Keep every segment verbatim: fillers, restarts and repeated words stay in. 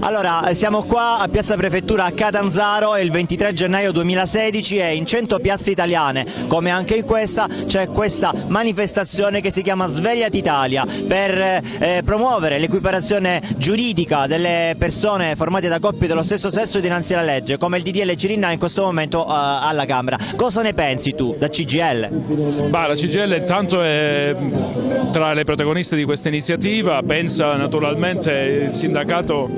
Allora, siamo qua a Piazza Prefettura a Catanzaro, è il ventitré gennaio duemilasedici e in cento piazze italiane, come anche in questa, c'è questa manifestazione che si chiama Svegliati Italia per eh, promuovere l'equiparazione giuridica delle persone formate da coppie dello stesso sesso dinanzi alla legge, come il D D L Cirinnà in questo momento eh, alla Camera. Cosa ne pensi tu da C G I L? Bah, la C G I L intanto è tra le protagoniste di questa iniziativa, pensa naturalmente il sindacato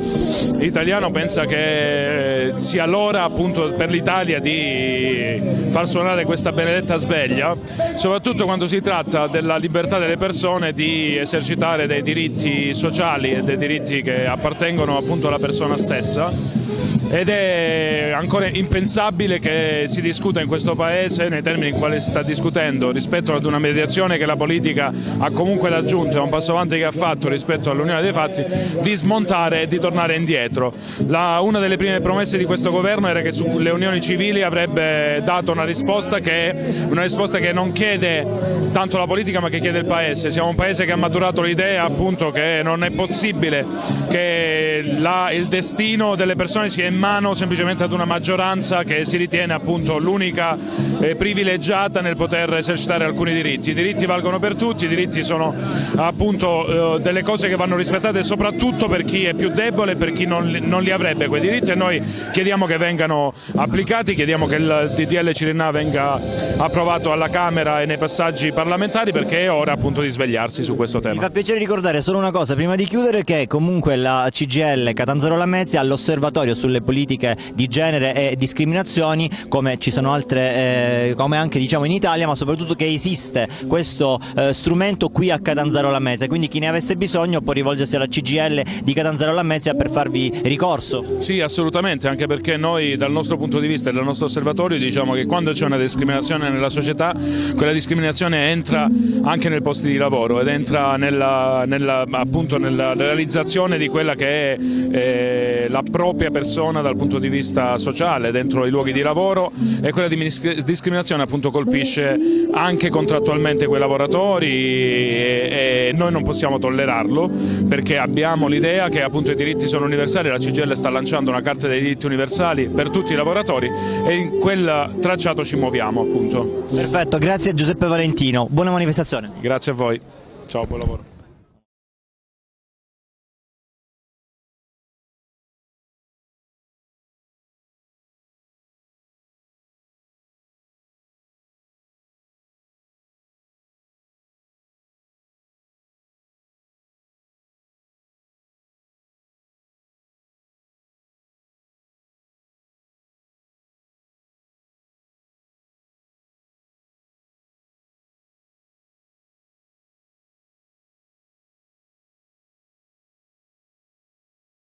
italiano, pensa che sia l'ora appunto per l'Italia di far suonare questa benedetta sveglia, soprattutto quando si tratta della libertà delle persone di esercitare dei diritti sociali e dei diritti che appartengono appunto alla persona stessa. Ed è ancora impensabile che si discuta in questo Paese nei termini in quali si sta discutendo rispetto ad una mediazione che la politica ha comunque raggiunto, è un passo avanti che ha fatto rispetto all'Unione dei Fatti, di smontare e di tornare indietro. La, una delle prime promesse di questo governo era che sulle unioni civili avrebbe dato una risposta che, una risposta che non chiede tanto la politica ma che chiede il Paese. Siamo un Paese che ha maturato l'idea appunto che non è possibile che la, il destino delle persone sia in mano semplicemente ad una maggioranza che si ritiene appunto l'unica eh, privilegiata nel poter esercitare alcuni diritti. I diritti valgono per tutti, i diritti sono appunto eh, delle cose che vanno rispettate soprattutto per chi è più debole, per chi non li, non li avrebbe quei diritti, e noi chiediamo che vengano applicati, chiediamo che il D D L Cirinnà venga approvato alla Camera e nei passaggi parlamentari, perché è ora appunto di svegliarsi su questo tema. Mi fa piacere ricordare solo una cosa prima di chiudere, che comunque la C G I L Catanzaro Lamezia ha l'osservatorio sulle politiche di genere e discriminazioni, come ci sono altre, eh, come anche diciamo in Italia, ma soprattutto che esiste questo eh, strumento qui a Catanzaro Lamezia, quindi chi ne avesse bisogno può rivolgersi alla C G I L di Catanzaro Lamezia per farvi ricorso. Sì, assolutamente, anche perché noi dal nostro punto di vista e dal nostro osservatorio diciamo che quando c'è una discriminazione nella società, quella discriminazione è entra anche nei posti di lavoro ed entra nella, nella, appunto nella realizzazione di quella che è eh, la propria persona dal punto di vista sociale dentro i luoghi di lavoro, e quella di discriminazione appunto colpisce anche contrattualmente quei lavoratori e, e noi non possiamo tollerarlo, perché abbiamo l'idea che appunto i diritti sono universali. La C G I L sta lanciando una carta dei diritti universali per tutti i lavoratori e in quel tracciato ci muoviamo appunto. Perfetto, grazie Giuseppe Valentino. Buona manifestazione. Grazie a voi, ciao, buon lavoro.